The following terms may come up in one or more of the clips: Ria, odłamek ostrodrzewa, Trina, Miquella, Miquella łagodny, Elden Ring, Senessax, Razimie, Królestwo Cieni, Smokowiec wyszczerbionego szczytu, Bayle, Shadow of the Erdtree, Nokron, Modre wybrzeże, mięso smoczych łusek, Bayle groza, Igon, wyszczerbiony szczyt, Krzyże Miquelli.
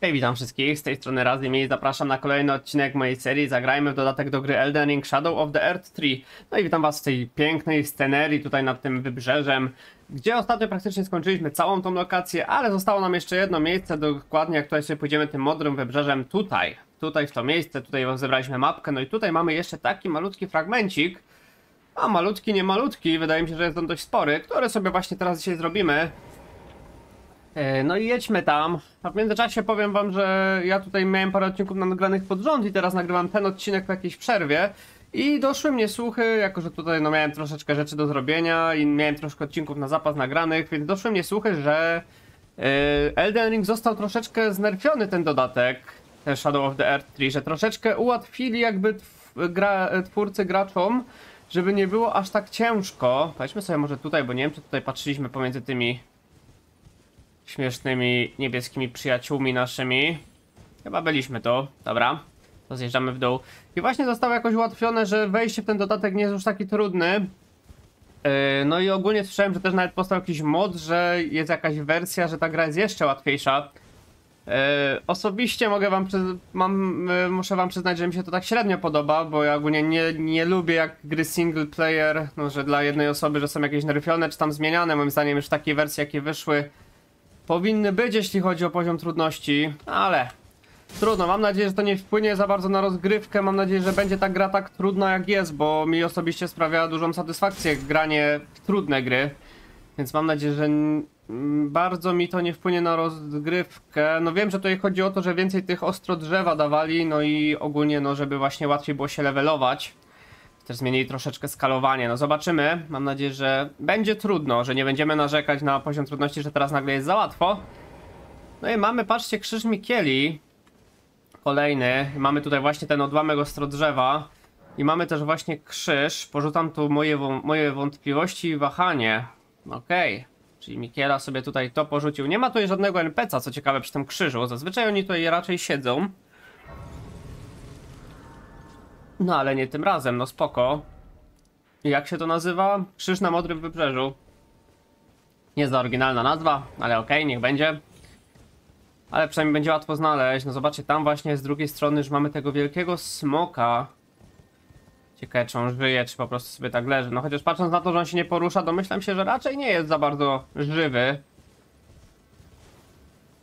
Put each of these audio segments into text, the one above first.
Hej, witam wszystkich, z tej strony Razimie i zapraszam na kolejny odcinek mojej serii Zagrajmy w dodatek do gry Elden Ring Shadow of the Erdtree. No i witam was w tej pięknej scenerii tutaj nad tym wybrzeżem, gdzie ostatnio praktycznie skończyliśmy całą tą lokację, ale zostało nam jeszcze jedno miejsce, dokładnie jak tutaj sobie pójdziemy tym modrym wybrzeżem tutaj w to miejsce, tutaj zebraliśmy mapkę, no i tutaj mamy jeszcze taki malutki fragmencik, a malutki nie malutki, wydaje mi się, że jest on dość spory, który sobie właśnie teraz dzisiaj zrobimy. No i jedźmy tam, a w międzyczasie powiem wam, że ja tutaj miałem parę odcinków nagranych pod rząd i teraz nagrywam ten odcinek w jakiejś przerwie i doszły mnie słuchy, jako że tutaj no miałem troszeczkę rzeczy do zrobienia i miałem troszkę odcinków na zapas nagranych, więc doszły mnie słuchy, że Elden Ring został troszeczkę znerfiony ten dodatek, ten Shadow of the Erdtree, że troszeczkę ułatwili jakby twórcy graczom, żeby nie było aż tak ciężko. Weźmy sobie może tutaj, bo nie wiem czy tutaj patrzyliśmy pomiędzy tymi śmiesznymi niebieskimi przyjaciółmi naszymi. Chyba byliśmy tu, dobra. To zjeżdżamy w dół. I właśnie zostało jakoś ułatwione, że wejście w ten dodatek nie jest już taki trudny. No i ogólnie słyszałem, że też nawet powstał jakiś mod, że jest jakaś wersja, że ta gra jest jeszcze łatwiejsza. Osobiście mogę wam muszę wam przyznać, że mi się to tak średnio podoba, bo ja ogólnie nie lubię jak gry single player, no że dla jednej osoby, że są jakieś nerfione czy tam zmieniane. Moim zdaniem już takie wersje jakie wyszły powinny być, jeśli chodzi o poziom trudności, ale trudno, mam nadzieję, że to nie wpłynie za bardzo na rozgrywkę, mam nadzieję, że będzie ta gra tak trudna jak jest, bo mi osobiście sprawia dużą satysfakcję granie w trudne gry, więc mam nadzieję, że bardzo mi to nie wpłynie na rozgrywkę. No wiem, że tutaj chodzi o to, że więcej tych ostro drzewa dawali, no i ogólnie no, żeby właśnie łatwiej było się levelować. Też zmienili troszeczkę skalowanie, no zobaczymy, mam nadzieję, że będzie trudno, że nie będziemy narzekać na poziom trudności, że teraz nagle jest za łatwo. No i mamy, patrzcie, krzyż Miqueli, kolejny, mamy tutaj właśnie ten odłamek ostrodrzewa i mamy też właśnie krzyż, porzucam tu moje wątpliwości i wahanie, okej, czyli Miquella sobie tutaj to porzucił, nie ma tutaj żadnego NPC-a, co ciekawe przy tym krzyżu, zazwyczaj oni tutaj raczej siedzą. No ale nie tym razem, no spoko. Jak się to nazywa? Krzyż na modrym wybrzeżu. Nie za oryginalna nazwa, ale okej, niech będzie. Ale przynajmniej będzie łatwo znaleźć. No zobaczcie, tam właśnie z drugiej strony już mamy tego wielkiego smoka. Ciekawe czy on żyje, czy po prostu sobie tak leży. No chociaż patrząc na to, że on się nie porusza, domyślam się, że raczej nie jest za bardzo żywy.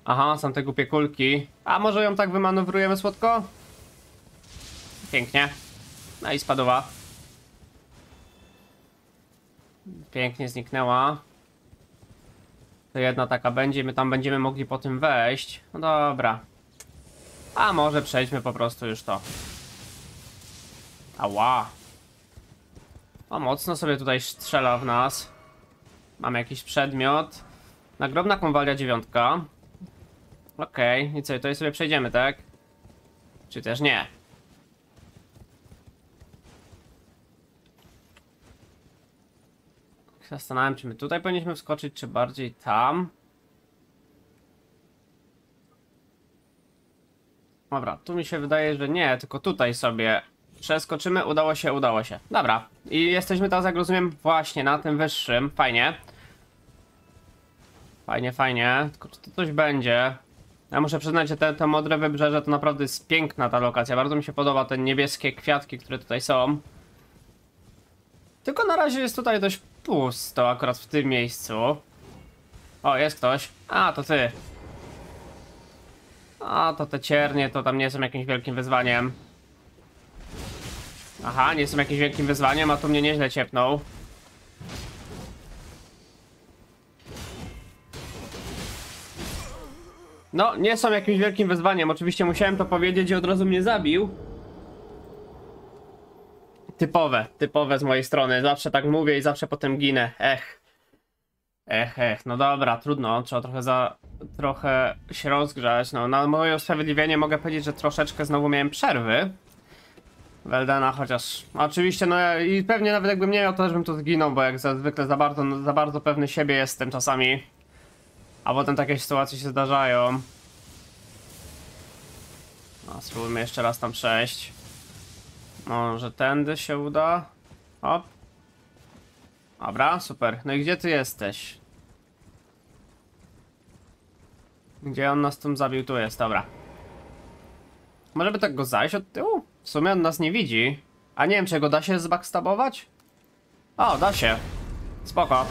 Aha, są te głupie kulki. A może ją tak wymanewrujemy słodko? Pięknie. No i spadła. Pięknie zniknęła. To jedna taka będzie, my tam będziemy mogli po tym wejść. No dobra. A może przejdźmy po prostu już to. Ała. O, mocno sobie tutaj strzela w nas. Mamy jakiś przedmiot. Nagrobna konwalia 9. Okej, i co, tutaj sobie przejdziemy, tak? Czy też nie? Zastanawiam się, czy my tutaj powinniśmy wskoczyć, czy bardziej tam. Dobra, tu mi się wydaje, że nie, tylko tutaj sobie przeskoczymy, udało się. Dobra, i jesteśmy teraz, jak rozumiem, właśnie na tym wyższym, fajnie. Fajnie, tylko czy to coś będzie? Ja muszę przyznać, że te modre wybrzeże to naprawdę jest piękna ta lokacja, bardzo mi się podoba te niebieskie kwiatki, które tutaj są. Tylko na razie jest tutaj dość pusto akurat w tym miejscu. O, jest ktoś. A, to ty. A, to te ciernie to tam nie są jakimś wielkim wyzwaniem. Aha, nie są jakimś wielkim wyzwaniem, a tu mnie nieźle ciepnął. No, nie są jakimś wielkim wyzwaniem. Oczywiście musiałem to powiedzieć i od razu mnie zabił. Typowe z mojej strony, zawsze tak mówię i zawsze potem ginę, ech, no dobra, trudno, trzeba trochę się rozgrzać, no na moje usprawiedliwienie mogę powiedzieć, że troszeczkę znowu miałem przerwy w Eldena, chociaż oczywiście no ja, i pewnie nawet jakbym nie miał to też bym tu zginął, bo jak zwykle za bardzo pewny siebie jestem czasami, a potem takie sytuacje się zdarzają. No spróbujmy jeszcze raz tam przejść. Może tędy się uda. Hop. Dobra, super. No i gdzie ty jesteś? Gdzie on nas tam zabił? Tu jest, dobra. Może by tak go zajść od tyłu? W sumie on nas nie widzi. A nie wiem, czy go da się zbackstabować? O, da się. Spoko.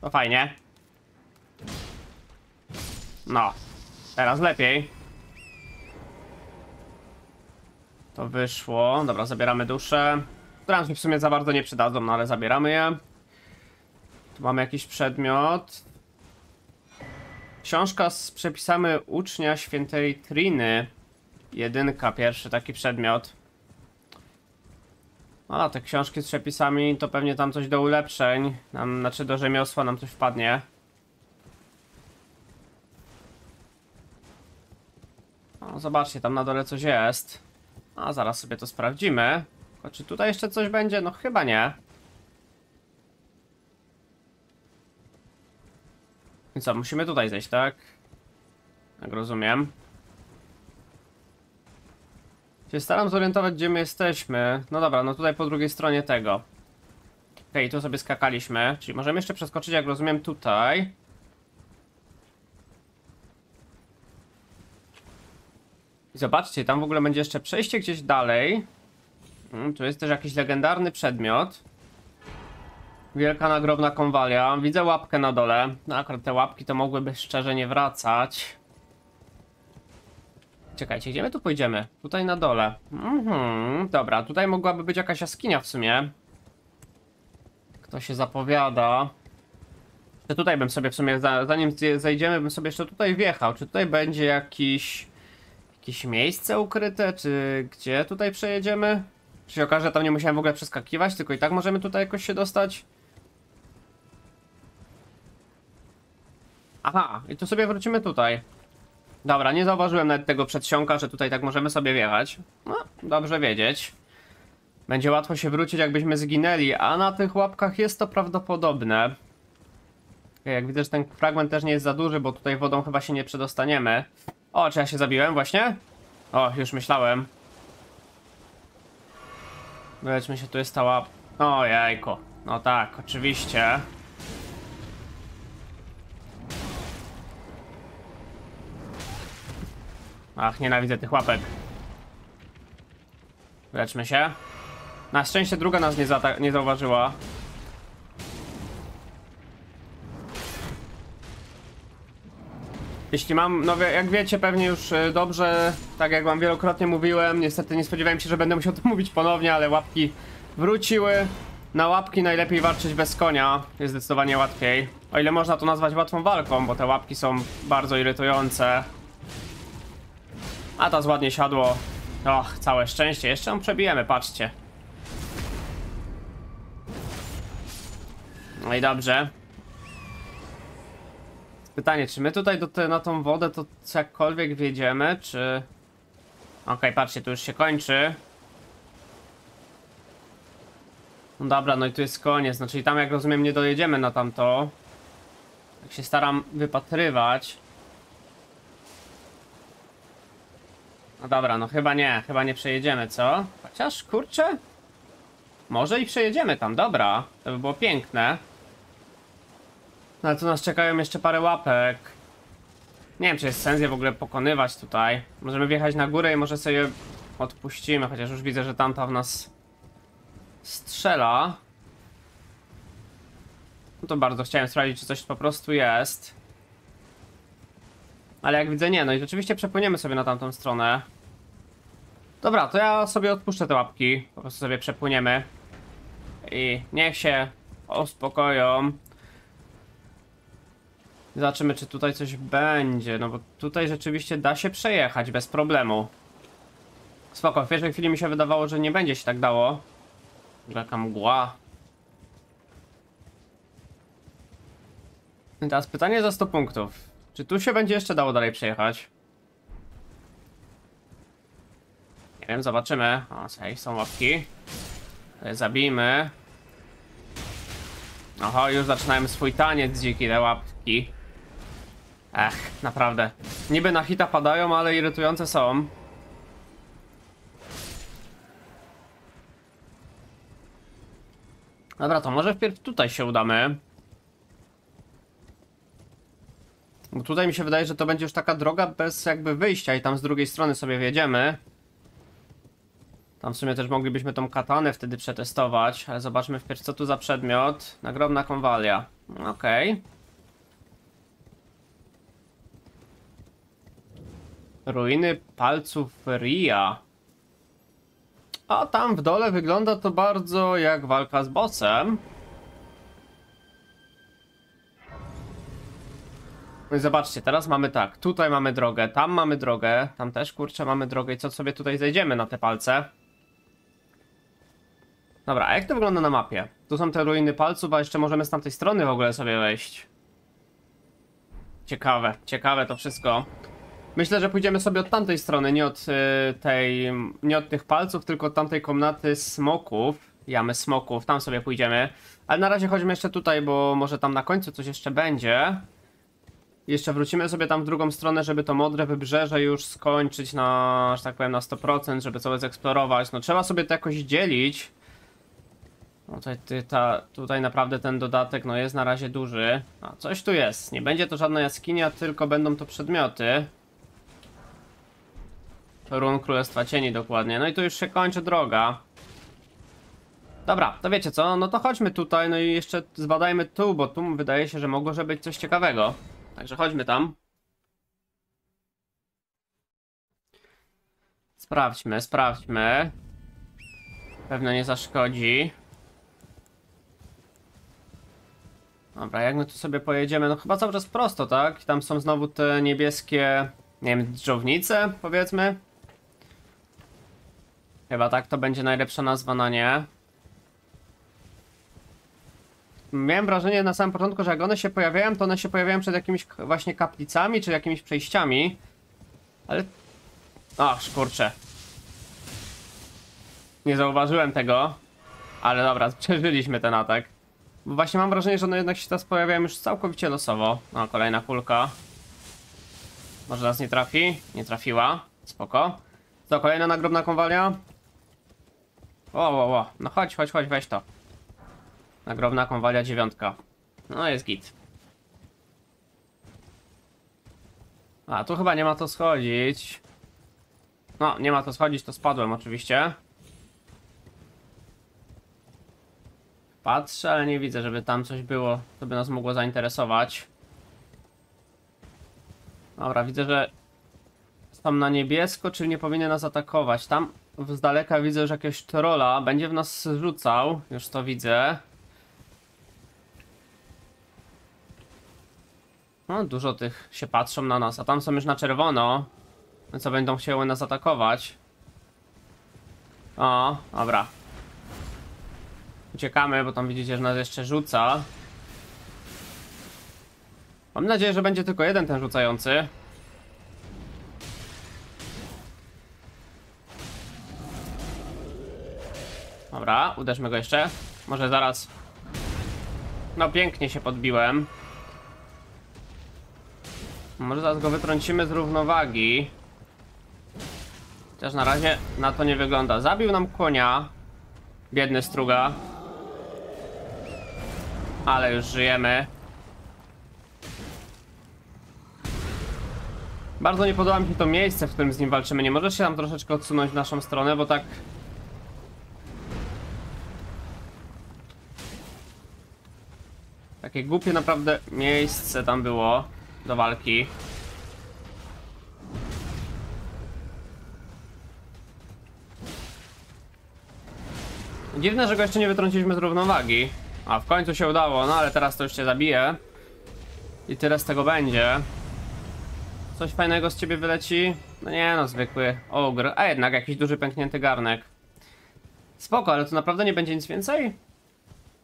To fajnie. No. Teraz lepiej. To wyszło. Dobra, zabieramy duszę. Które mi w sumie za bardzo nie przydadzą, no ale zabieramy je. Tu mamy jakiś przedmiot. Książka z przepisami ucznia świętej Triny. Jedynka, pierwszy taki przedmiot. A te książki z przepisami to pewnie tam coś do ulepszeń. Nam, znaczy do rzemiosła nam coś wpadnie. No, zobaczcie, tam na dole coś jest. A zaraz sobie to sprawdzimy. Tylko czy tutaj jeszcze coś będzie? No chyba nie. I co, musimy tutaj zejść, tak? Jak rozumiem. Się staram zorientować, gdzie my jesteśmy. No dobra, no tutaj po drugiej stronie tego. Okej, tu sobie skakaliśmy. Czyli możemy jeszcze przeskoczyć, jak rozumiem, tutaj. I zobaczcie, tam w ogóle będzie jeszcze przejście gdzieś dalej. Tu jest też jakiś legendarny przedmiot. Wielka nagrobna konwalia. Widzę łapkę na dole. No akurat te łapki to mogłyby szczerze nie wracać. Czekajcie, gdzie my tu pójdziemy? Tutaj na dole. Dobra, tutaj mogłaby być jakaś jaskinia w sumie. Kto się zapowiada? To tutaj bym sobie w sumie, zanim zejdziemy, bym sobie jeszcze tutaj wjechał. Czy tutaj będzie jakieś miejsce ukryte? Czy gdzie tutaj przejedziemy? Czy się okaże, że tam nie musiałem w ogóle przeskakiwać, tylko i tak możemy tutaj jakoś się dostać? Aha, i tu sobie wrócimy tutaj. Dobra, nie zauważyłem nawet tego przedsionka, że tutaj tak możemy sobie wjechać. No, dobrze wiedzieć. Będzie łatwo się wrócić, jakbyśmy zginęli, a na tych łapkach jest to prawdopodobne. Okay, jak widzę, że ten fragment też nie jest za duży, bo tutaj wodą chyba się nie przedostaniemy. O, czy ja się zabiłem właśnie? O, już myślałem. Leczmy się, tu jest ta łapka. O jajko, no tak, oczywiście. Ach, nienawidzę tych łapek. Leczmy się. Na szczęście druga nas nie zauważyła. Jeśli mam, no jak wiecie pewnie już dobrze, tak jak wam wielokrotnie mówiłem, niestety nie spodziewałem się, że będę musiał to mówić ponownie, ale łapki wróciły. Na łapki najlepiej walczyć bez konia, jest zdecydowanie łatwiej. O ile można to nazwać łatwą walką, bo te łapki są bardzo irytujące. A to ładnie siadło. Och, całe szczęście. Jeszcze ją przebijemy, patrzcie. No i dobrze. Pytanie, czy my tutaj na tą wodę to jakkolwiek wjedziemy, czy... Okej, patrzcie, tu już się kończy. No dobra, no i tu jest koniec. Znaczy tam, jak rozumiem, nie dojedziemy na tamto. Tak się staram wypatrywać. No dobra, no chyba nie przejedziemy, co? Chociaż, kurczę, może i przejedziemy tam, dobra, to by było piękne. No ale tu nas czekają jeszcze parę łapek. Nie wiem, czy jest sens je w ogóle pokonywać tutaj. Możemy wjechać na górę i może sobie odpuścimy, chociaż już widzę, że tamta w nas strzela. No to bardzo chciałem sprawdzić, czy coś po prostu jest. Ale jak widzę, nie, no i rzeczywiście przepłyniemy sobie na tamtą stronę. Dobra, to ja sobie odpuszczę te łapki. Po prostu sobie przepłyniemy. I niech się uspokoją. Zobaczymy, czy tutaj coś będzie. No bo tutaj rzeczywiście da się przejechać bez problemu. Spoko, w pierwszej chwili mi się wydawało, że nie będzie się tak dało. Taka mgła. I teraz pytanie za 100 punktów. Czy tu się będzie jeszcze dało dalej przejechać? Nie wiem, zobaczymy. Okej, są łapki. Zabijmy. Oho, już zaczynałem swój taniec dziki, te łapki. Ech, naprawdę. Niby na hita padają, ale irytujące są. Dobra, to może wpierw tutaj się udamy. Bo tutaj mi się wydaje, że to będzie już taka droga bez jakby wyjścia i tam z drugiej strony sobie wjedziemy. Tam w sumie też moglibyśmy tą katanę wtedy przetestować, ale zobaczmy wpierw, co tu za przedmiot. Nagrobna konwalia. Okej. Ruiny palców Ria. A tam w dole wygląda to bardzo jak walka z bossem. No i zobaczcie, teraz mamy tak, tutaj mamy drogę, tam mamy drogę, tam też kurczę mamy drogę i co sobie tutaj zejdziemy na te palce? Dobra, a jak to wygląda na mapie? Tu są te ruiny palców, a jeszcze możemy z tamtej strony w ogóle sobie wejść. Ciekawe, ciekawe to wszystko. Myślę, że pójdziemy sobie od tamtej strony, nie od tych palców, tylko od tamtej komnaty smoków, jamy smoków, tam sobie pójdziemy. Ale na razie chodźmy jeszcze tutaj, bo może tam na końcu coś jeszcze będzie. Jeszcze wrócimy sobie tam w drugą stronę, żeby to modre wybrzeże już skończyć na, że tak powiem, na 100%, żeby całe zeksplorować. No trzeba sobie to jakoś dzielić. No tutaj naprawdę ten dodatek no jest na razie duży. A coś tu jest. Nie będzie to żadna jaskinia, tylko będą to przedmioty. Run Królestwa Cieni dokładnie. No i tu już się kończy droga. Dobra, to wiecie co? No to chodźmy tutaj, no i jeszcze zbadajmy tu, bo tu wydaje się, że mogło być coś ciekawego. Także chodźmy tam. Sprawdźmy, sprawdźmy. Pewno nie zaszkodzi. Dobra, jak my tu sobie pojedziemy? No chyba cały czas prosto, tak? I tam są znowu te niebieskie, nie wiem, dżownice, powiedzmy. Chyba tak to będzie najlepsza nazwa na nie. Miałem wrażenie na samym początku, że jak one się pojawiają, to one się pojawiają przed jakimiś właśnie kaplicami, czy jakimiś przejściami. Ale... ach, kurczę. Nie zauważyłem tego. Ale dobra, przeżyliśmy ten atak. Bo właśnie mam wrażenie, że one jednak się teraz pojawiają już całkowicie losowo. O, kolejna kulka. Może nas nie trafi? Nie trafiła. Spoko. To kolejna nagrobna konwalia. O. No chodź, chodź, chodź, weź to. Nagrobna konwalia 9. No jest git. A tu chyba nie ma to schodzić. No nie ma to schodzić, to spadłem oczywiście. Patrzę, ale nie widzę, żeby tam coś było, co by nas mogło zainteresować. Dobra, widzę, że tam na niebiesko, czyli nie powinien nas atakować. Tam z daleka widzę, że jakiegoś trolla będzie w nas rzucał. Już to widzę. No, dużo tych się patrzą na nas, a tam są już na czerwono, co będą chciały nas atakować. O, dobra. Uciekamy, bo tam widzicie, że nas jeszcze rzuca. Mam nadzieję, że będzie tylko jeden ten rzucający. Dobra, uderzmy go jeszcze. Może zaraz. No pięknie się podbiłem. Może zaraz go wytrącimy z równowagi. Chociaż na razie na to nie wygląda. Zabił nam konia. Biedny struga. Ale już żyjemy. Bardzo nie podoba mi się to miejsce, w którym z nim walczymy. Nie możesz się tam troszeczkę odsunąć w naszą stronę, bo tak... takie głupie naprawdę miejsce tam było do walki. Dziwne, że go jeszcze nie wytrąciliśmy z równowagi. A w końcu się udało, no ale teraz to już cię zabije. I tyle z tego będzie. Coś fajnego z ciebie wyleci? No nie no, zwykły ogr, a jednak jakiś duży pęknięty garnek. Spoko, ale to naprawdę nie będzie nic więcej?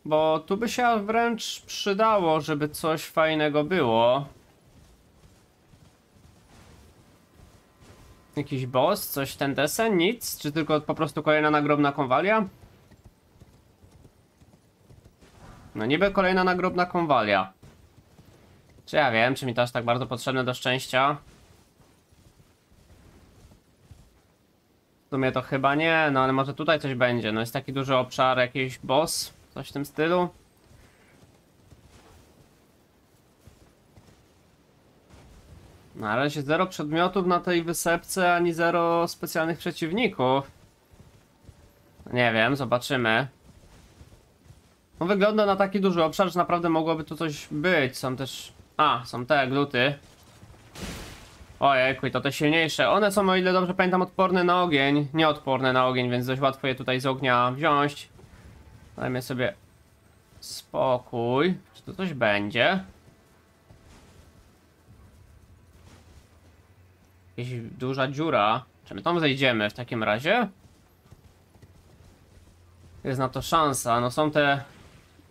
Bo tu by się wręcz przydało, żeby coś fajnego było. Jakiś boss, coś ten desen, nic? Czy tylko po prostu kolejna nagrobna konwalia? No niby kolejna nagrobna konwalia. Czy ja wiem, czy mi to aż tak bardzo potrzebne do szczęścia? W sumie to chyba nie, no ale może tutaj coś będzie. No jest taki duży obszar, jakiś boss, coś w tym stylu. Na razie zero przedmiotów na tej wysepce, ani zero specjalnych przeciwników. Nie wiem, zobaczymy. No wygląda na taki duży obszar, że naprawdę mogłoby tu coś być. Są też... A, są te gluty. Ojejku, i to te silniejsze. One są, o ile dobrze pamiętam, odporne na ogień. Nieodporne na ogień, więc dość łatwo je tutaj z ognia wziąć. Dajmy sobie spokój. Czy to coś będzie? Jakaś duża dziura. Czy my tam zejdziemy w takim razie? Jest na to szansa. No są te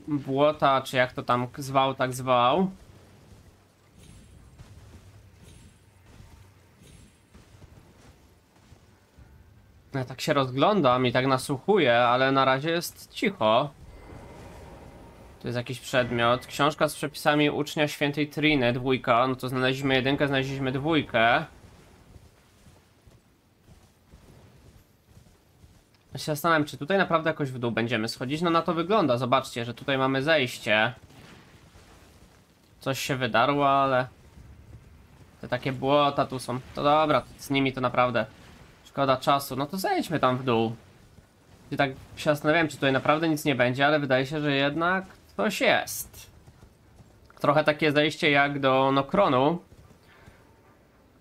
błota, czy jak to tam zwał, tak zwał. Ja tak się rozglądam i tak nasłuchuję, ale na razie jest cicho. To jest jakiś przedmiot. Książka z przepisami ucznia świętej Triny, 2. No to znaleźliśmy 1, znaleźliśmy 2. Ja się zastanawiam, czy tutaj naprawdę jakoś w dół będziemy schodzić. No na to wygląda, zobaczcie, że tutaj mamy zejście. Coś się wydarło, ale... Te takie błota tu są. To dobra, z nimi to naprawdę szkoda czasu. No to zejdźmy tam w dół. I tak się zastanawiam, czy tutaj naprawdę nic nie będzie, ale wydaje się, że jednak coś jest. Trochę takie zejście jak do Nokronu.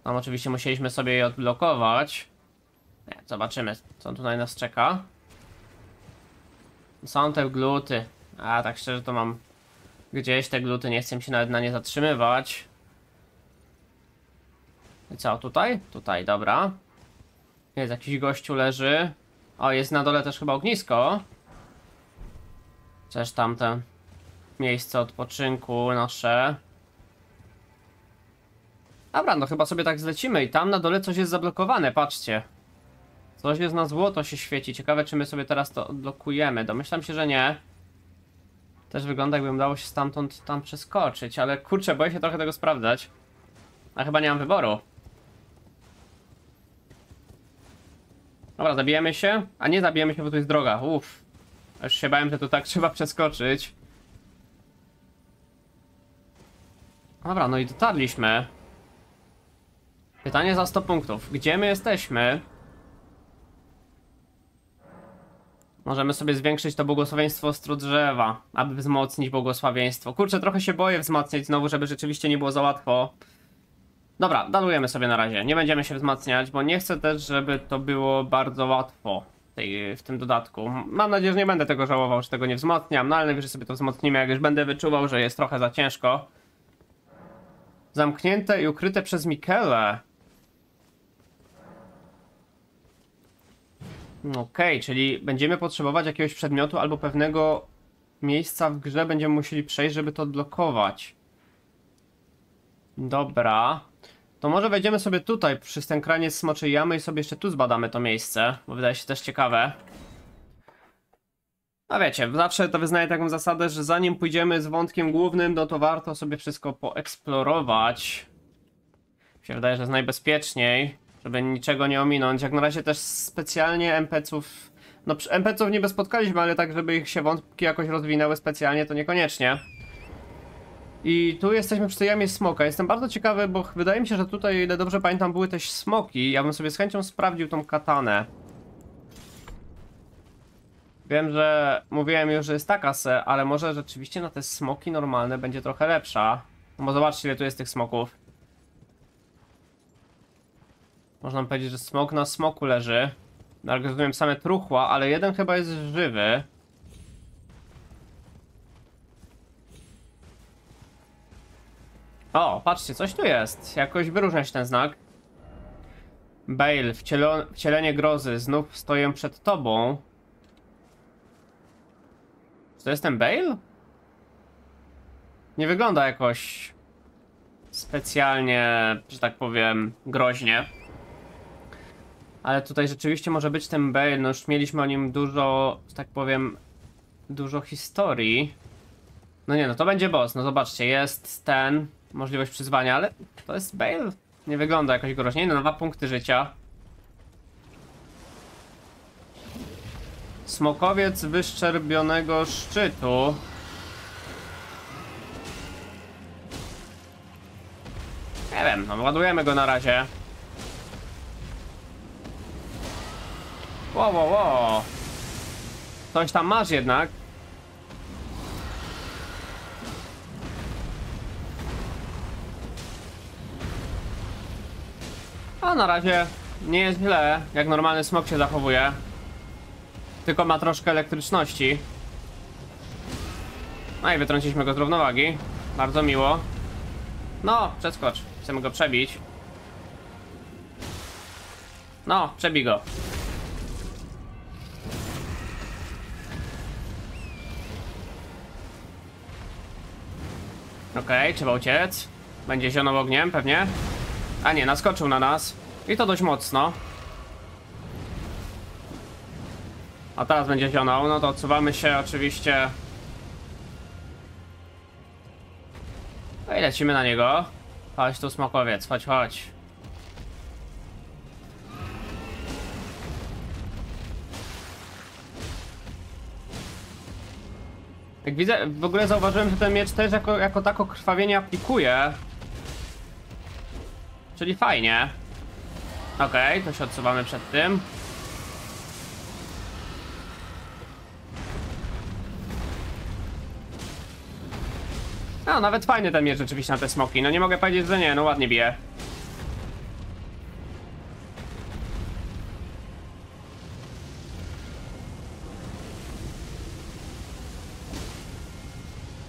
Tam oczywiście musieliśmy sobie je odblokować. Nie, zobaczymy, co tutaj nas czeka. Są te gluty. A tak szczerze to mam gdzieś te gluty, nie chcę się nawet na nie zatrzymywać. I co, tutaj? Tutaj, dobra. Jest jakiś gościu leży. O, jest na dole też chyba ognisko. Też tamte miejsce odpoczynku nasze. Dobra, no chyba sobie tak zlecimy i tam na dole coś jest zablokowane, patrzcie. Coś jest na złoto, się świeci. Ciekawe, czy my sobie teraz to odblokujemy. Domyślam się, że nie. Też wygląda, jakby dało się stamtąd tam przeskoczyć, ale kurczę, boję się trochę tego sprawdzać. A chyba nie mam wyboru. Dobra, zabijemy się? A nie zabijemy się, bo tu jest droga. Uff. Aż się bałem, że tu tak trzeba przeskoczyć. Dobra, no i dotarliśmy. Pytanie za 100 punktów. Gdzie my jesteśmy? Możemy sobie zwiększyć to błogosławieństwo stru drzewa, aby wzmocnić błogosławieństwo. Kurczę, trochę się boję wzmacniać znowu, żeby rzeczywiście nie było za łatwo. Dobra, dalujemy sobie na razie. Nie będziemy się wzmacniać, bo nie chcę też, żeby to było bardzo łatwo w tym dodatku. Mam nadzieję, że nie będę tego żałował, że tego nie wzmacniam, no ale najwyżej sobie to wzmocnimy, jak już będę wyczuwał, że jest trochę za ciężko. Zamknięte i ukryte przez Miquellę. Okej, czyli będziemy potrzebować jakiegoś przedmiotu albo pewnego miejsca w grze będziemy musieli przejść, żeby to odblokować. Dobra. To może wejdziemy sobie tutaj przy ten kraniec smoczej jamy i sobie jeszcze tu zbadamy to miejsce, bo wydaje się też ciekawe. A wiecie, zawsze to wyznaję taką zasadę, że zanim pójdziemy z wątkiem głównym, no to warto sobie wszystko poeksplorować. Mi się wydaje, że jest najbezpieczniej, żeby niczego nie ominąć. Jak na razie też specjalnie NPC-ów... No NPC-ów niby spotkaliśmy, ale tak, żeby ich się wątki jakoś rozwinęły specjalnie, to niekoniecznie. I tu jesteśmy przy tej jamie smoka. Jestem bardzo ciekawy, bo wydaje mi się, że tutaj, ile dobrze pamiętam, były też smoki. Ja bym sobie z chęcią sprawdził tą katanę. Wiem, że mówiłem już, że jest taka se, ale może rzeczywiście na te smoki normalne będzie trochę lepsza. No bo zobaczcie, ile tu jest tych smoków. Można powiedzieć, że smok na smoku leży. No, rozumiem same truchła, ale jeden chyba jest żywy. O, patrzcie, coś tu jest. Jakoś wyróżnia się ten znak. Bayle, wcielenie grozy. Znów stoję przed tobą. Czy to jest ten Bayle? Nie wygląda jakoś specjalnie, że tak powiem, groźnie. Ale tutaj rzeczywiście może być ten Bayle, no już mieliśmy o nim dużo, że tak powiem, dużo historii. No nie, no to będzie boss, no zobaczcie, jest ten, możliwość przyzwania, ale to jest Bayle. Nie wygląda jakoś groźnie, no 2 punkty życia. Smokowiec wyszczerbionego szczytu. Nie wiem, no ładujemy go na razie. Wow. Coś tam masz jednak. A na razie nie jest źle, jak normalny smok się zachowuje. Tylko ma troszkę elektryczności. No i wytrąciliśmy go z równowagi. Bardzo miło. No, przeskocz. Chcemy go przebić. No, przebij go. Okej, trzeba uciec. Będzie zionął ogniem pewnie. A nie, naskoczył na nas. I to dość mocno. A teraz będzie zionął. No to odsuwamy się oczywiście. No i lecimy na niego. Chodź tu, smokowiec, chodź. Jak widzę, w ogóle zauważyłem, że ten miecz też jako tako krwawienie aplikuje. Czyli fajnie. Okej, to się odsuwamy przed tym. No, nawet fajny ten miecz rzeczywiście na te smoki. No nie mogę powiedzieć, że nie, no ładnie bije.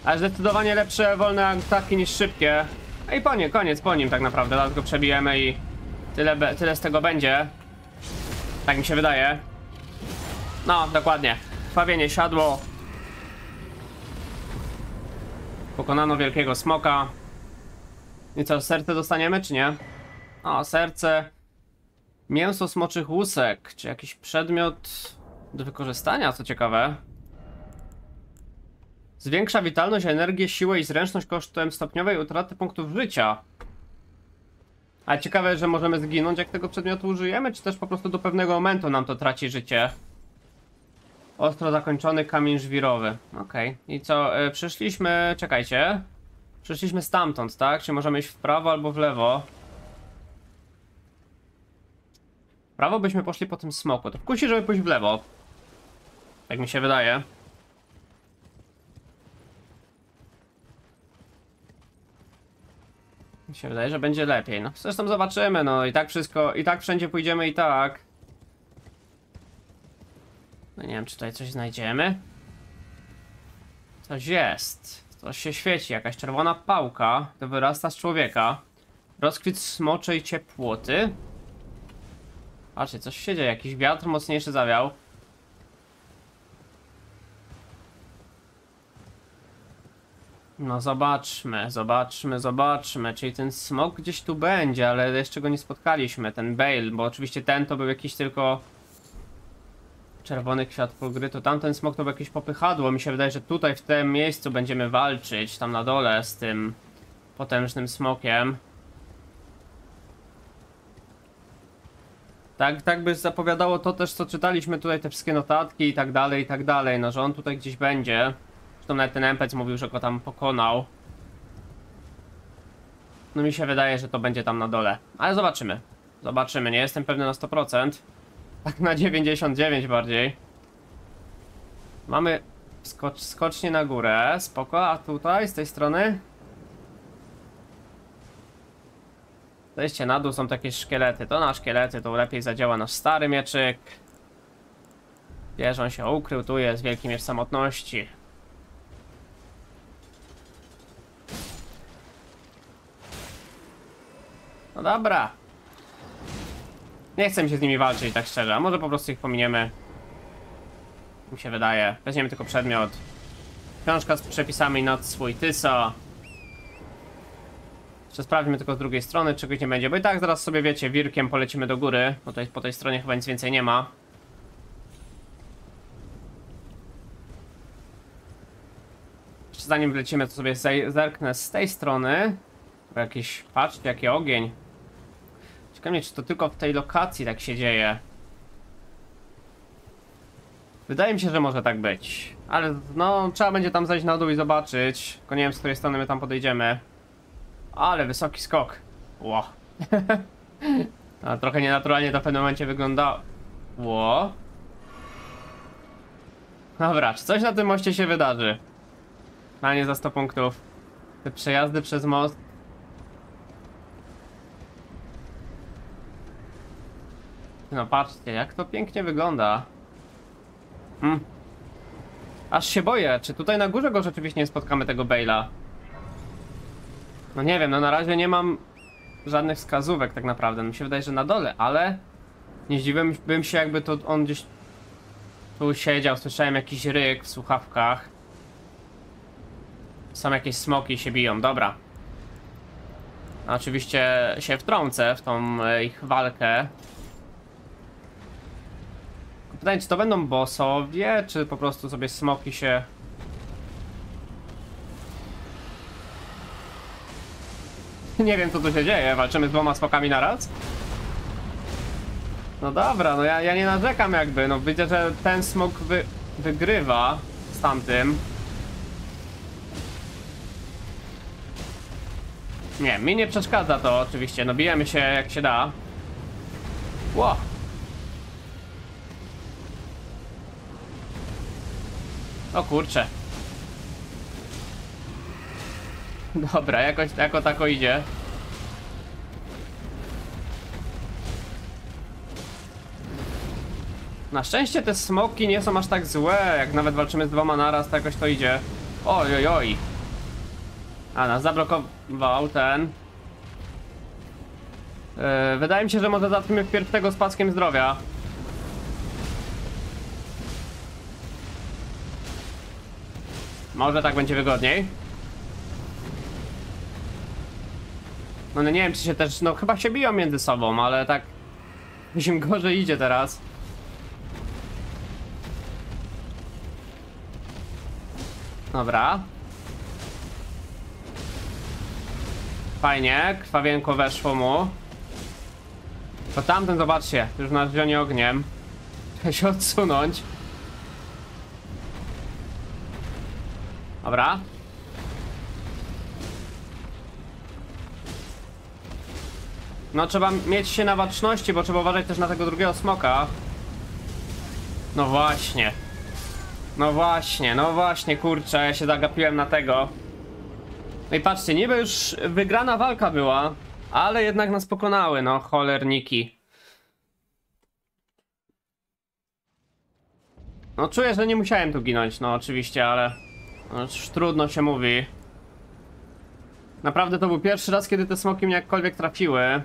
Ale zdecydowanie lepsze wolne ataki niż szybkie. I po nie, koniec po nim tak naprawdę. Teraz go przebijemy i tyle z tego będzie. Tak mi się wydaje. No, dokładnie. Krwawienie siadło. Pokonano wielkiego smoka. I co, serce dostaniemy czy nie? O, serce. Mięso smoczych łusek. Czy jakiś przedmiot do wykorzystania, co ciekawe. Zwiększa witalność, energię, siłę i zręczność kosztem stopniowej utraty punktów życia. A ciekawe, że możemy zginąć, jak tego przedmiotu użyjemy, czy też po prostu do pewnego momentu nam to traci życie. Ostro zakończony kamień żwirowy. Okej. I co? Przyszliśmy... Czekajcie. Przyszliśmy stamtąd, tak? Czy możemy iść w prawo albo w lewo? W prawo byśmy poszli po tym smoku. To kusi, żeby pójść w lewo. Tak mi się wydaje. Mi się wydaje, że będzie lepiej. No, zresztą zobaczymy, no i tak wszystko, i tak wszędzie pójdziemy i tak. No nie wiem, czy tutaj coś znajdziemy. Coś jest. Coś się świeci, jakaś czerwona pałka. To wyrasta z człowieka. Rozkwit smoczej ciepłoty. Patrzcie, coś się dzieje, jakiś wiatr mocniejszy zawiał. No zobaczmy. Czyli ten smok gdzieś tu będzie, ale jeszcze go nie spotkaliśmy. Ten Bayle, bo oczywiście ten to był jakiś tylko czerwony kwiat pulgrytu. Tamten smok to był jakieś popychadło. Mi się wydaje, że tutaj w tym miejscu będziemy walczyć. Tam na dole z tym potężnym smokiem. Tak by zapowiadało to też, co czytaliśmy tutaj, te wszystkie notatki i tak dalej. No, że on tutaj gdzieś będzie. Zresztą nawet ten NPC mówił, że go tam pokonał. No mi się wydaje, że to będzie tam na dole. Ale zobaczymy. Zobaczymy, nie jestem pewny na 100%. Tak na 99 bardziej. Mamy skocznie na górę. Spoko, a tutaj z tej strony? Zejście na dół, są takie szkielety. To na szkielety to lepiej zadziała nasz stary mieczyk. Wiesz, on się ukrył, tu jest wielki miecz samotności. No dobra. Nie chcę mi się z nimi walczyć, tak szczerze. A może po prostu ich pominiemy. Mi się wydaje. Weźmiemy tylko przedmiot. Książka z przepisami nad swój Tyso. Jeszcze sprawdźmy tylko z drugiej strony, czegoś nie będzie. Bo i tak zaraz sobie, wiecie, wirkiem polecimy do góry. Bo tutaj, po tej stronie chyba nic więcej nie ma. Jeszcze zanim wlecimy, to sobie zerknę z tej strony. Jakiś, patrzcie, jaki ogień. Ciekawe, czy to tylko w tej lokacji tak się dzieje. Wydaje mi się, że może tak być. Ale no, trzeba będzie tam zejść na dół i zobaczyć. Tylko nie wiem, z której strony my tam podejdziemy. Ale wysoki skok. Ło. A trochę nienaturalnie to w pewnym momencie wygląda. Ło. Dobra, czy coś na tym moście się wydarzy? A nie za 100 punktów. Te przejazdy przez most. No patrzcie, jak to pięknie wygląda. Aż się boję, czy tutaj na górze go rzeczywiście nie spotkamy, tego Bayla. No nie wiem, no na razie nie mam żadnych wskazówek tak naprawdę. Mi się wydaje, że na dole, ale nie zdziwiłbym się, jakby to on gdzieś tu siedział. Słyszałem jakiś ryk w słuchawkach. Są jakieś smoki, się biją, dobra. Oczywiście się wtrącę w tą ich walkę. Pytanie, czy to będą bossowie, czy po prostu sobie smoki się... Nie wiem, co tu się dzieje, walczymy z dwoma smokami naraz? No dobra, no ja nie narzekam jakby, no widzę, że ten smok wygrywa z tamtym. Nie, mi nie przeszkadza to oczywiście, no bijemy się jak się da. Wow. O kurcze. Dobra, jakoś tako idzie. Na szczęście te smoki nie są aż tak złe. Jak nawet walczymy z dwoma naraz, to jakoś to idzie. Ojojoj. A nas zablokował ten. Wydaje mi się, że może zatrzymy wpierw tego z paskiem zdrowia. Może tak będzie wygodniej. No nie wiem, czy się też... No chyba się biją między sobą, ale tak... Im gorzej idzie teraz. Dobra. Fajnie, krwawienko weszło mu. To tamten, zobaczcie, już nas zionie ogniem. Trzeba się odsunąć. Dobra. No trzeba mieć się na baczności, bo trzeba uważać też na tego drugiego smoka. No właśnie. No właśnie, kurczę, ja się zagapiłem na tego. No i patrzcie, niby już wygrana walka była, ale jednak nas pokonały, no cholerniki. No czuję, że nie musiałem tu ginąć, no oczywiście, ale... No, trudno się mówi. Naprawdę to był pierwszy raz, kiedy te smoki mnie jakkolwiek trafiły.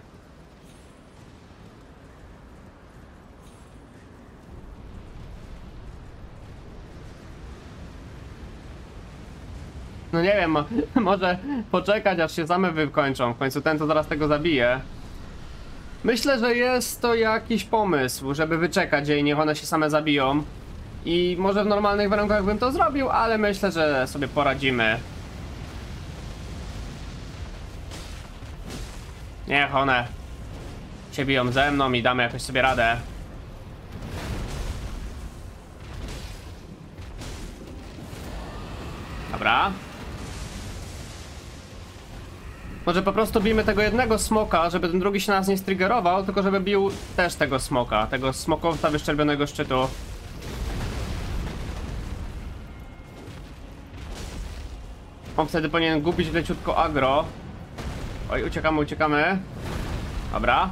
No nie wiem, może poczekać, aż się same wykończą. W końcu ten to zaraz tego zabije. Myślę, że jest to jakiś pomysł, żeby wyczekać jej, niech one się same zabiją. I może w normalnych warunkach bym to zrobił, ale myślę, że sobie poradzimy. Niech one się biją ze mną i damy jakoś sobie radę. Dobra. Może po prostu bijmy tego jednego smoka, żeby ten drugi się na nas nie striggerował, tylko żeby bił też tego smoka, tego smokowca wyszczerbionego szczytu. On wtedy powinien gubić leciutko agro. Oj, uciekamy. Dobra.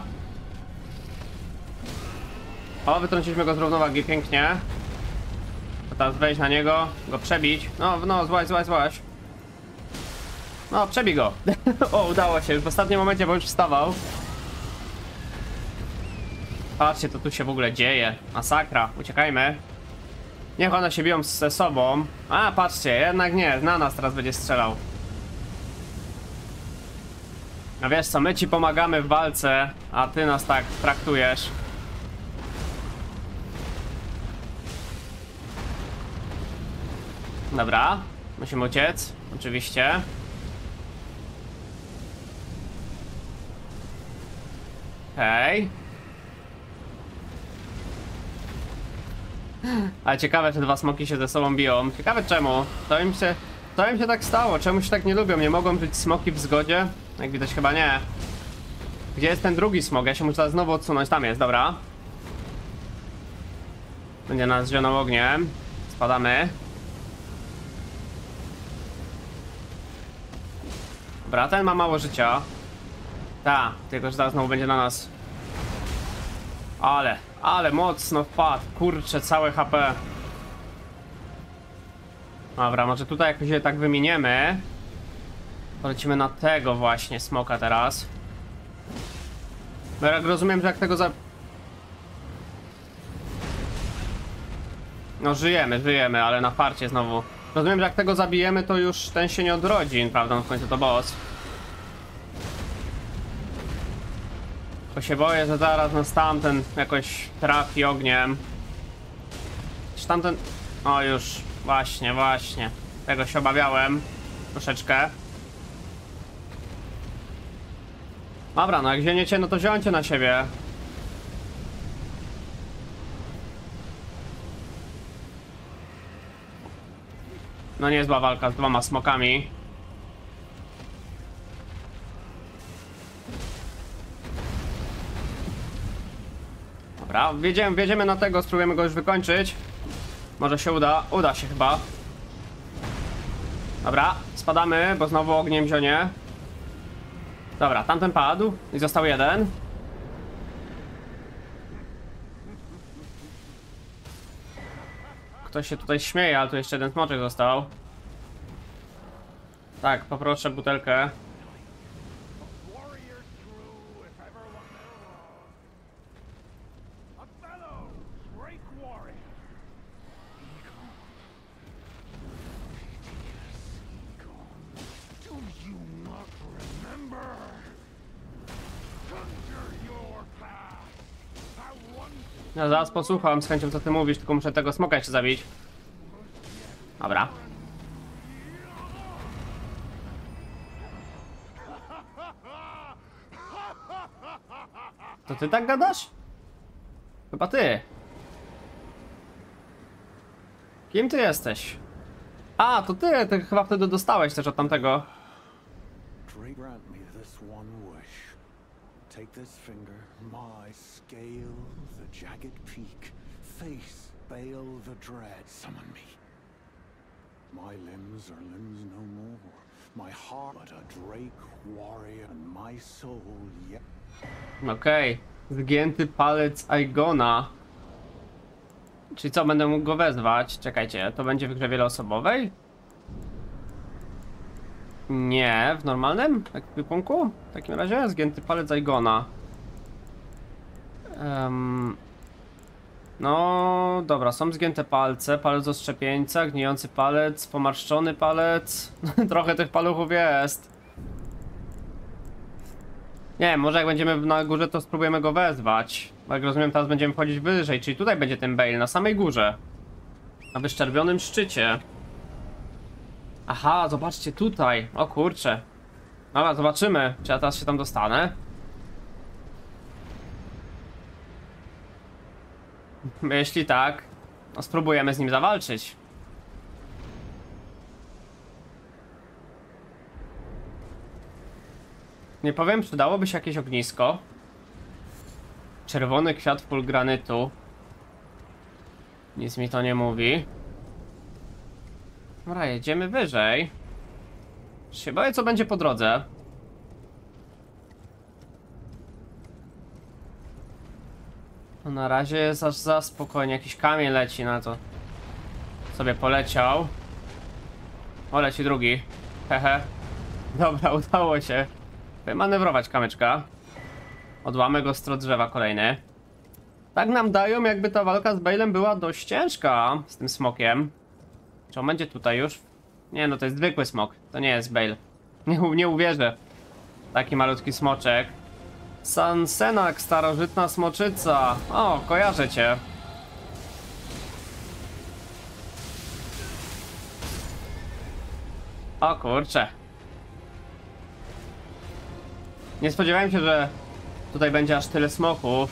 O, wytrąciliśmy go z równowagi, pięknie. To teraz wejść na niego, go przebić. No, złaź. No, przebij go. O, udało się, już w ostatnim momencie, bo już wstawał. Patrzcie, to tu się w ogóle dzieje. Masakra, uciekajmy. Niech one się biją ze sobą. A, patrzcie, jednak nie, na nas teraz będzie strzelał. No wiesz co, my ci pomagamy w walce, a ty nas tak traktujesz. Dobra, musimy uciec, oczywiście. Hej. Ale ciekawe, te dwa smoki się ze sobą biją. Ciekawe czemu? To im się tak stało? Czemu się tak nie lubią? Nie mogą żyć smoki w zgodzie? Jak widać chyba nie. Gdzie jest ten drugi smog? Ja się muszę znowu odsunąć. Tam jest, dobra. Będzie nas zionął ogniem. Spadamy. Dobra, ten ma mało życia. Ta, tylko że teraz znowu będzie na nas. Ale mocno wpadł. Kurczę, całe HP. Dobra, może tutaj jak się tak wymieniemy, polecimy na tego właśnie smoka teraz. No jak rozumiem, że jak tego za... No żyjemy, ale na farcie znowu. Rozumiem, że jak tego zabijemy, to już ten się nie odrodzi, prawda? No w końcu to boss. Bo się boję, że zaraz nas tamten jakoś trafi ogniem. Czy tamten... O już, właśnie. Tego się obawiałem troszeczkę. Dobra, no jak zieniecie, no to wziącie na siebie. No niezła walka z dwoma smokami. Dobra, wjedziemy na tego, spróbujemy go już wykończyć. Może się uda, się chyba. Dobra, spadamy, bo znowu ogniem zionie. Dobra, tamten padł i został jeden. Ktoś się tutaj śmieje, ale tu jeszcze jeden smoczek został. Tak, poproszę butelkę. Ja zaraz posłucham z chęcią, co ty mówisz, tylko muszę tego smoka jeszcze zabić. Dobra. To ty tak gadasz? Chyba ty. Kim ty jesteś? A, to ty, chyba wtedy dostałeś też od tamtego. Take this finger, my scale the jagged peak, face Bayle the dread, summon me. My limbs are limbs no more, my heart but a drake warrior and my soul yet. Okej, zgięty palec Igona. Czyli co, będę mógł go wezwać? Czekajcie, to będzie w grze wieloosobowej? Nie, w normalnym ekwipunku? W takim razie zgięty palec Igona. No dobra, są zgięte palce, palec oszczepieńca, gnijący palec, pomarszczony palec. Trochę tych paluchów jest. Nie, może jak będziemy na górze, to spróbujemy go wezwać. Jak rozumiem, teraz będziemy chodzić wyżej, czyli tutaj będzie ten Bayle, na samej górze. Na wyszczerbionym szczycie. Aha, zobaczcie tutaj. O kurczę. Dobra, zobaczymy, czy ja teraz się tam dostanę. Jeśli tak, no spróbujemy z nim zawalczyć. Nie powiem, czy dałoby się jakieś ognisko. Czerwony kwiat pól granitu. Nic mi to nie mówi. Dobra, jedziemy wyżej. Się boję, co będzie po drodze. No, na razie jest aż za spokojnie. Jakiś kamień leci na to. Sobie poleciał. O, leci drugi. Hehe. Dobra, udało się wymanewrować kamyczka. Odłamy go z drzewa kolejny. Tak nam dają, jakby ta walka z Baylem była dość ciężka. Z tym smokiem. Czy on będzie tutaj już? Nie, no to jest zwykły smok. To nie jest Bayle. Nie uwierzę. Taki malutki smoczek. Senessax, starożytna smoczyca. O, kojarzę cię. O kurcze. Nie spodziewałem się, że tutaj będzie aż tyle smoków.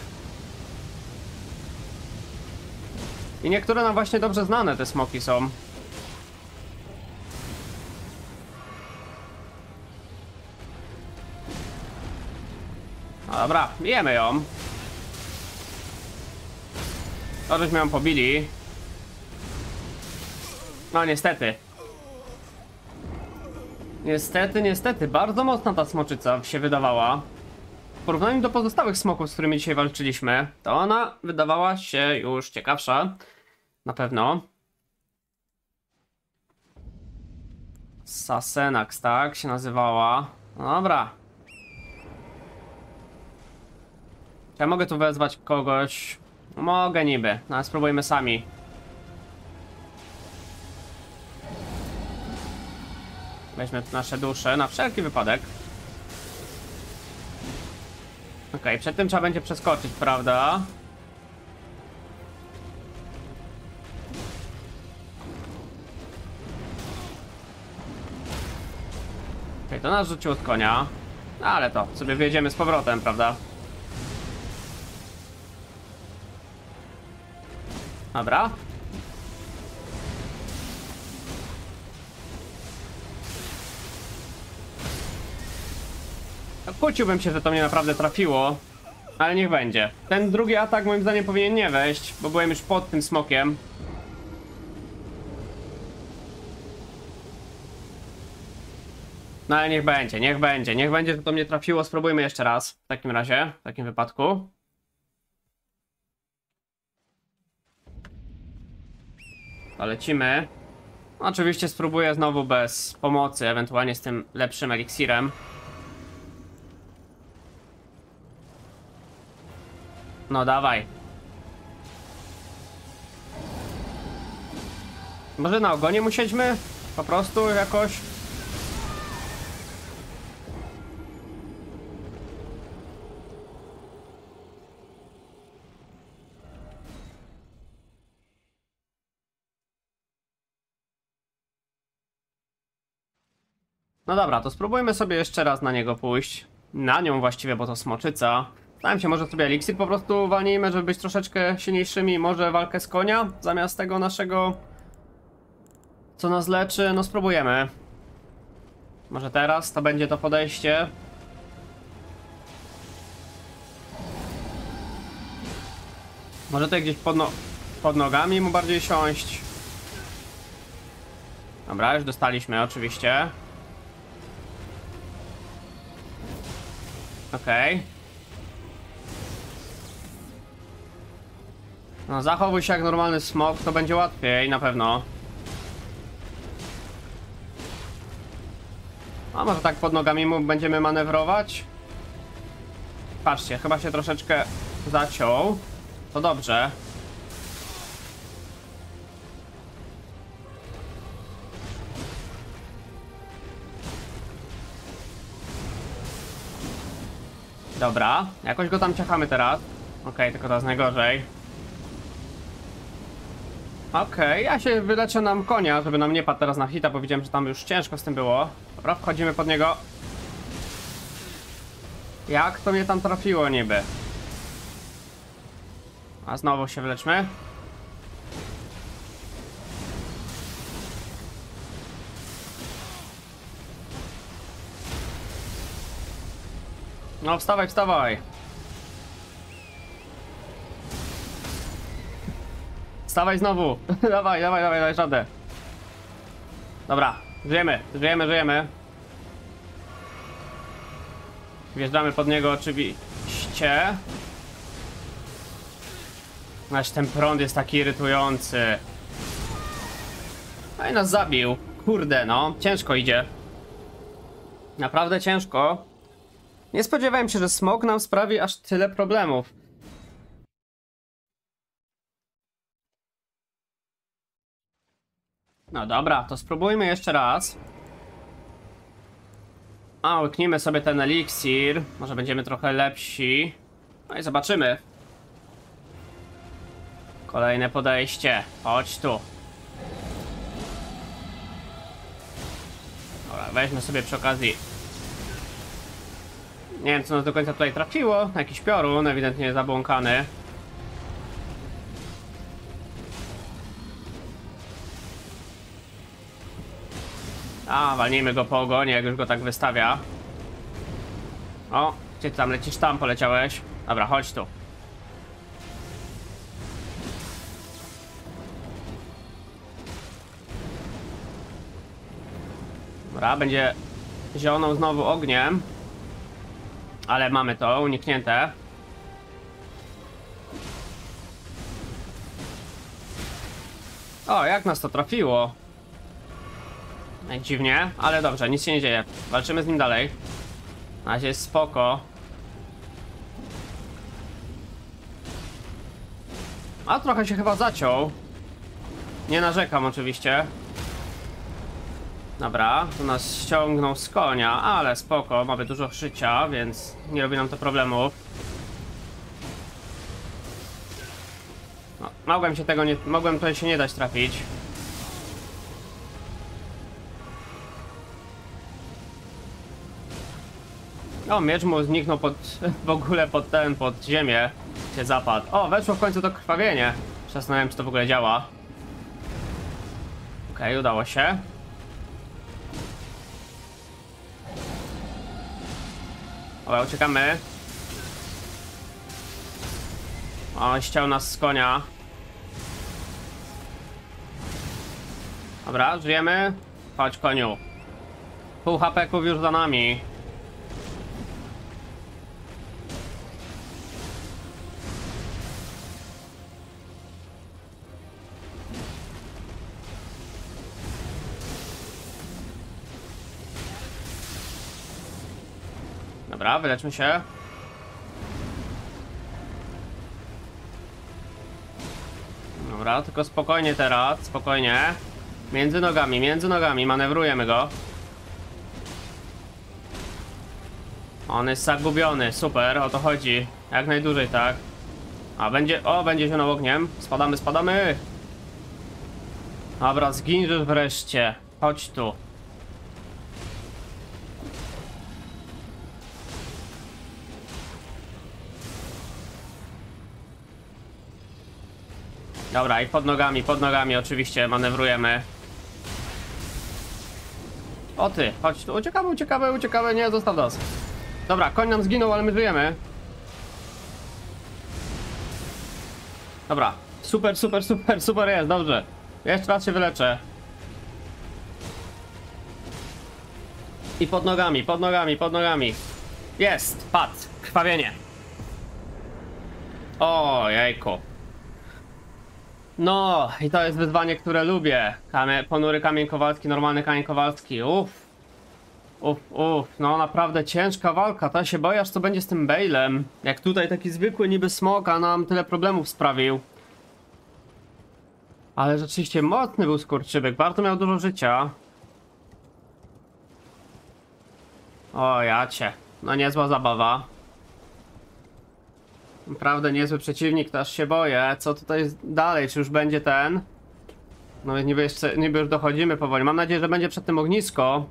I niektóre nam właśnie dobrze znane te smoki są. Dobra, bijemy ją. To, żeśmy ją pobili. No niestety. Niestety, bardzo mocna ta smoczyca się wydawała. W porównaniu do pozostałych smoków, z którymi dzisiaj walczyliśmy, to ona wydawała się już ciekawsza. Na pewno. Senessax, tak się nazywała. Dobra. Czy ja mogę tu wezwać kogoś? Mogę niby, no ale spróbujmy sami. Weźmy nasze dusze, na wszelki wypadek. Okej, przed tym trzeba będzie przeskoczyć, prawda? Okej, to nas rzuciło od konia. No ale to, sobie wjedziemy z powrotem, prawda? Dobra. Kłóciłbym się, że to mnie naprawdę trafiło, ale niech będzie. Ten drugi atak moim zdaniem powinien nie wejść, bo byłem już pod tym smokiem. No ale niech będzie, że to mnie trafiło. Spróbujmy jeszcze raz w takim razie, w takim wypadku. To lecimy. Oczywiście spróbuję znowu bez pomocy, ewentualnie z tym lepszym eliksirem. No dawaj. Może na ogonie musieliśmy? Po prostu jakoś. No dobra, to spróbujmy sobie jeszcze raz na niego pójść. Na nią właściwie, bo to smoczyca. Zastanawiam się, może sobie eliksir po prostu walnijmy, żeby być troszeczkę silniejszymi. Może walkę z konia zamiast tego naszego, co nas leczy. No spróbujemy. Może teraz to będzie to podejście. Może tutaj gdzieś pod nogami mu bardziej siąść. Dobra, już dostaliśmy oczywiście. Okej. No zachowuj się jak normalny smok, to będzie łatwiej na pewno. A może tak pod nogami mu będziemy manewrować? Patrzcie, chyba się troszeczkę zaciął. To dobrze. Dobra, jakoś go tam ciachamy teraz. Okej, tylko teraz najgorzej. Okej, ja się wyleczę nam konia, żeby nam nie padł teraz na hita, bo widziałem, że tam już ciężko z tym było. Dobra, wchodzimy pod niego. Jak to mnie tam trafiło niby? A znowu się wyleczmy. No wstawaj, Wstawaj znowu! dawaj, daj radę. Dobra, żyjemy. Wjeżdżamy pod niego oczywiście. Znaczy ten prąd jest taki irytujący. No i nas zabił. Kurde no, ciężko idzie. Naprawdę ciężko. Nie spodziewałem się, że smok nam sprawi aż tyle problemów. No dobra, to spróbujmy jeszcze raz. A, łyknijmy sobie ten eliksir. Może będziemy trochę lepsi. No i zobaczymy. Kolejne podejście. Chodź tu. Dobra, weźmy sobie przy okazji. Nie wiem, co nas do końca tutaj trafiło. Jakiś piorun, ewidentnie zabłąkany. A, walnijmy go po ogonie, jak już go tak wystawia. O, Gdzie ty tam lecisz? Tam poleciałeś. Dobra, chodź tu. Dobra, będzie zieloną znowu ogniem. Ale mamy to uniknięte. O, jak nas to trafiło. Dziwnie, ale dobrze, nic się nie dzieje. Walczymy z nim dalej. Na razie jest spoko. A trochę się chyba zaciął. Nie narzekam oczywiście. Dobra, tu nas ściągnął z konia, ale spoko, mamy dużo życia, więc nie robi nam to problemu. No, mogłem tutaj się nie dać trafić. O, miecz mu zniknął pod ziemię się zapadł. O, weszło w końcu to krwawienie. Zastanawiam się, czy to w ogóle działa. Okej, udało się. Dobra, uciekamy. O, ściął nas z konia. Dobra, żyjemy. Chodź, koniu. Pół HP-ków już za nami. Dobra, wyleczmy się. Dobra, tylko spokojnie teraz, spokojnie. Między nogami, manewrujemy go. On jest zagubiony, super, o to chodzi. Jak najdłużej, tak. A będzie, o, będzie zionął ogniem. Spadamy, spadamy. Dobra, zginął wreszcie. Chodź tu. Dobra, i pod nogami oczywiście manewrujemy. O ty, chodź tu, uciekamy, uciekamy, uciekamy, nie, zostaw nas. Dobra, koń nam zginął, ale my żyjemy. Dobra, super, super, super, super jest, dobrze. Jeszcze raz się wyleczę. I pod nogami, pod nogami, pod nogami. Jest, padł, krwawienie. O, jejku. No, i to jest wyzwanie, które lubię. Ponury kamień kowalski, normalny kamień kowalski. Uff. Uff, uff. No naprawdę ciężka walka. Ta się bojasz, co będzie z tym Baylem. Jak tutaj taki zwykły niby smok, a nam tyle problemów sprawił. Ale rzeczywiście mocny był skurczybyk. Bardzo miał dużo życia. O, jacie. No niezła zabawa. Naprawdę niezły przeciwnik, to aż się boję. Co tutaj dalej? Czy już będzie ten? No niby już dochodzimy powoli. Mam nadzieję, że będzie przed tym ognisko.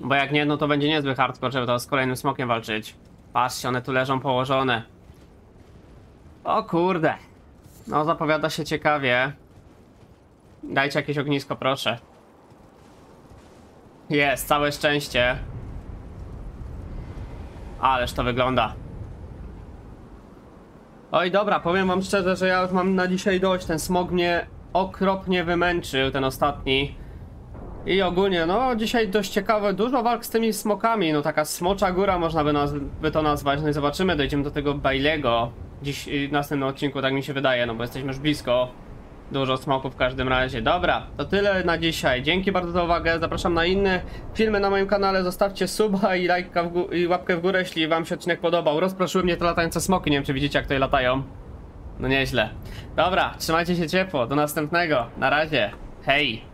Bo jak nie, no to będzie niezły hardcore, żeby to z kolejnym smokiem walczyć. Patrzcie, one tu leżą położone. O kurde. No zapowiada się ciekawie. Dajcie jakieś ognisko, proszę. Jest, całe szczęście. Ależ to wygląda. Oj, dobra, powiem wam szczerze, że ja już mam na dzisiaj dość. Ten smog mnie okropnie wymęczył, ten ostatni. I ogólnie, no dzisiaj dość ciekawe, dużo walk z tymi smokami. No taka smocza góra można by to nazwać. No i zobaczymy, dojdziemy do tego Baylego. Dziś w następnym odcinku, tak mi się wydaje, no bo jesteśmy już blisko. Dużo smoków w każdym razie. Dobra, to tyle na dzisiaj. Dzięki bardzo za uwagę, zapraszam na inne filmy na moim kanale. Zostawcie suba i lajka i łapkę w górę, jeśli wam się odcinek podobał. Rozproszyły mnie te latające smoki, nie wiem czy widzicie jak tutaj latają. No nieźle. Dobra, trzymajcie się ciepło, do następnego. Na razie, hej!